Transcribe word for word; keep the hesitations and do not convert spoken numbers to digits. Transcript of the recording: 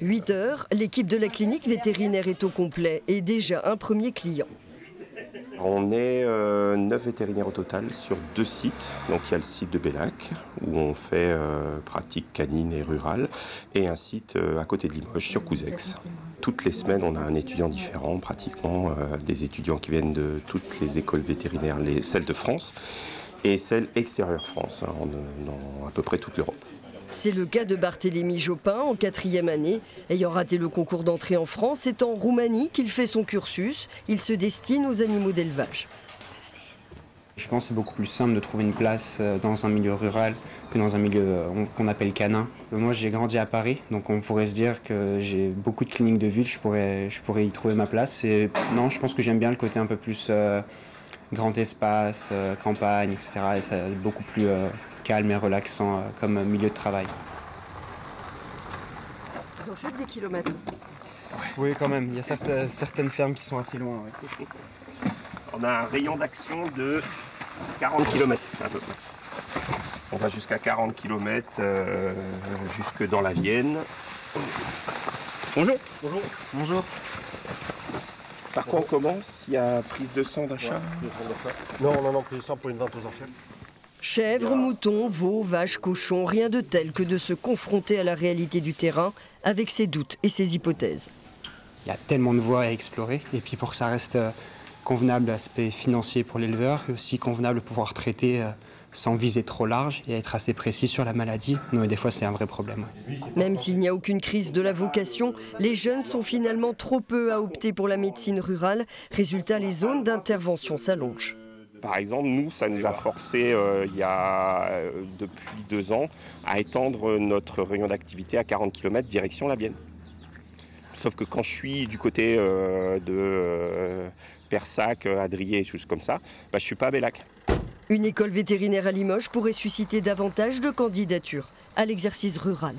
huit heures, l'équipe de la clinique vétérinaire est au complet et déjà un premier client. On est euh, neuf vétérinaires au total sur deux sites. Donc il y a le site de Bellac où on fait euh, pratique canine et rurale et un site euh, à côté de Limoges sur Couzeix. Toutes les semaines, on a un étudiant différent pratiquement, euh, des étudiants qui viennent de toutes les écoles vétérinaires, les, celles de France et celles extérieures France, hein, en, en à peu près toute l'Europe. C'est le cas de Barthélémy Joppin en quatrième année. Ayant raté le concours d'entrée en France, c'est en Roumanie qu'il fait son cursus. Il se destine aux animaux d'élevage. Je pense que c'est beaucoup plus simple de trouver une place dans un milieu rural que dans un milieu qu'on appelle canin. Moi, j'ai grandi à Paris, donc on pourrait se dire que j'ai beaucoup de cliniques de ville, je pourrais, je pourrais y trouver ma place. Et non, je pense que j'aime bien le côté un peu plus euh, grand espace, euh, campagne, et cetera. Et ça, beaucoup plus... Euh, calme et relaxant comme milieu de travail. Vous en faites des kilomètres? Oui, quand même. Il y a certes, certaines fermes qui sont assez loin. Ouais. On a un rayon d'action de quarante kilomètres à peu près. On va jusqu'à quarante kilomètres, euh, jusque dans la Vienne. Bonjour. Bonjour. Bonjour. Par quoi on commence? Il y a prise de sang d'un chat? Non, non, non, prise de sang pour une vingtaine d'enfants. Chèvres, moutons, veaux, vaches, cochons, rien de tel que de se confronter à la réalité du terrain avec ses doutes et ses hypothèses. Il y a tellement de voies à explorer et puis pour que ça reste convenable, l'aspect financier pour l'éleveur et aussi convenable pour pouvoir traiter sans viser trop large et être assez précis sur la maladie. Non, et des fois c'est un vrai problème. Ouais. Même s'il n'y a aucune crise de la vocation, les jeunes sont finalement trop peu à opter pour la médecine rurale. Résultat, les zones d'intervention s'allongent. Par exemple, nous, ça nous a forcé, euh, il y a, euh, depuis deux ans, à étendre notre rayon d'activité à quarante kilomètres direction la Vienne. Sauf que quand je suis du côté euh, de euh, Persac, Adrier, choses comme ça, bah, je suis pas à Bellac. Une école vétérinaire à Limoges pourrait susciter davantage de candidatures à l'exercice rural.